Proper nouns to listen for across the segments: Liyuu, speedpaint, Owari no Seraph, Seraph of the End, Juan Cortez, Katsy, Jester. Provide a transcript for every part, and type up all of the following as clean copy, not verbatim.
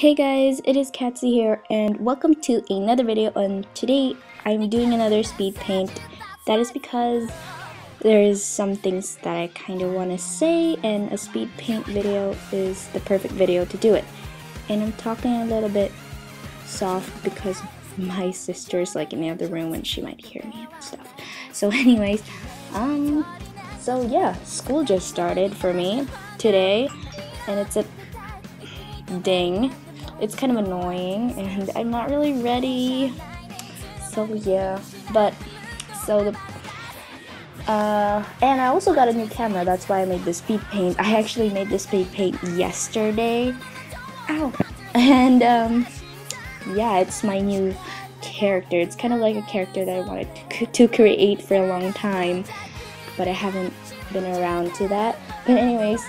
Hey guys, it is Katsy here and welcome to another video, and today I'm doing another speed paint. That is because there is some things that I kind of want to say, and a speed paint video is the perfect video to do it. And I'm talking a little bit soft because my sister's like in the other room and she might hear me and stuff. So anyways, so yeah, school just started for me today and it's a dang. It's kind of annoying and I'm not really ready. So yeah, but so and I also got a new camera. That's why I made this speed paint. I actually made this speed paint yesterday. Ow. And yeah, it's my new character. It's kind of like a character that I wanted to create for a long time, but I haven't been around to that. But anyways,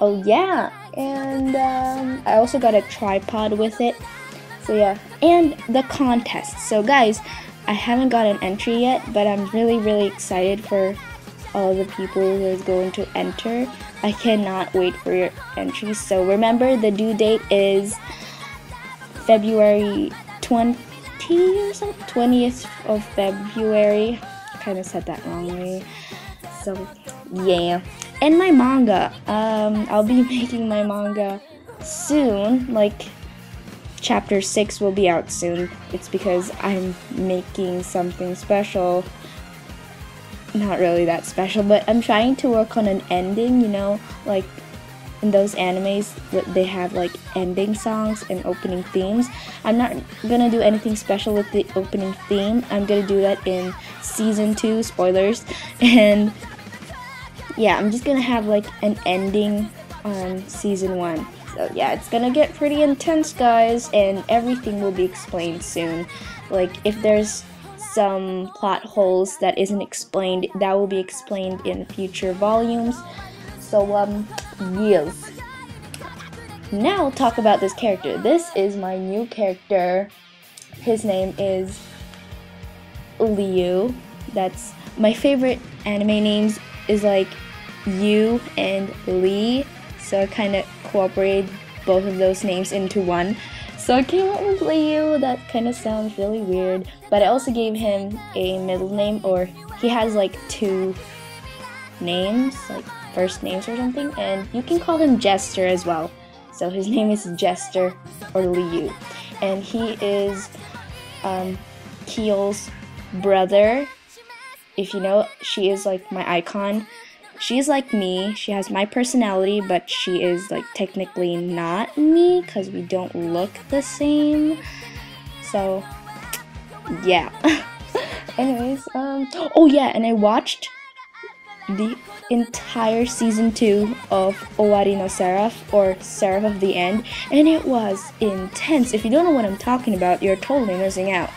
oh yeah, and I also got a tripod with it, so yeah. And the contest, so guys, I haven't got an entry yet, but I'm really excited for all the people who is going to enter. I cannot wait for your entries. So remember, the due date is February 20 or something, 20th of February. I kind of said that wrongly, so yeah. And my manga, I'll be making my manga soon, like chapter 6 will be out soon. It's because I'm making something special, not really that special, but I'm trying to work on an ending, you know, like in those animes they have like ending songs and opening themes. I'm not gonna do anything special with the opening theme. I'm gonna do that in season 2, spoilers, and yeah, I'm just gonna have like an ending on season 1. So yeah, it's gonna get pretty intense, guys, and everything will be explained soon. Like if there's some plot holes that isn't explained, that will be explained in future volumes. So yes. Now I'll talk about this character. This is my new character. His name is Liyuu. That's my favorite anime names is like Yu and Lee, so I kind of cooperate both of those names into one, so I came up with Liyuu. That kind of sounds really weird, but I also gave him a middle name, or he has like two names, like first names or something, and you can call him Jester as well. So his name is Jester or Liyuu, and he is Keel's brother. If you know, she is like my icon. She's like me. She has my personality, but she is like technically not me because we don't look the same. So yeah. Anyways, oh yeah, and I watched the entire season 2 of Owari no Seraph, or Seraph of the End, and it was intense. If you don't know what I'm talking about, you're totally missing out.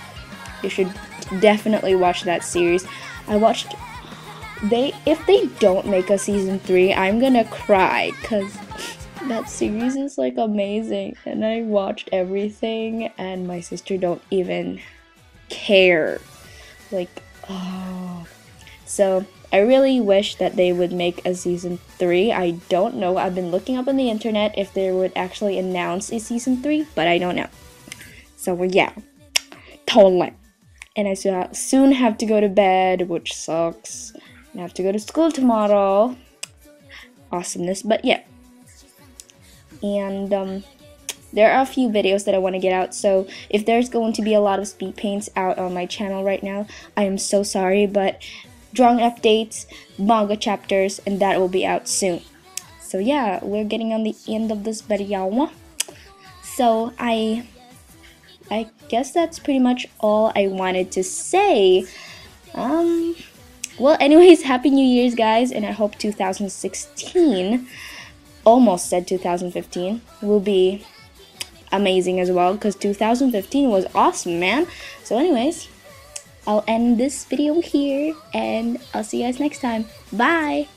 You should definitely watch that series. I watched if they don't make a season 3, I'm gonna cry, cause that series is like amazing, and I watched everything, and my sister don't even care, like, oh. So I really wish that they would make a season 3. I don't know, I've been looking up on the internet if they would actually announce a season 3, but I don't know. So yeah, totally. And I soon have to go to bed, which sucks. And I have to go to school tomorrow. Awesomeness, but yeah. And there are a few videos that I want to get out. So if there's going to be a lot of speed paints out on my channel right now, I am so sorry. But drawing updates, manga chapters, and that will be out soon. So yeah, we're getting on the end of this video. So I guess that's pretty much all I wanted to say. Well, anyways, Happy New Year's, guys, and I hope 2016, almost said 2015, will be amazing as well, because 2015 was awesome, man. So anyways, I'll end this video here, and I'll see you guys next time. Bye!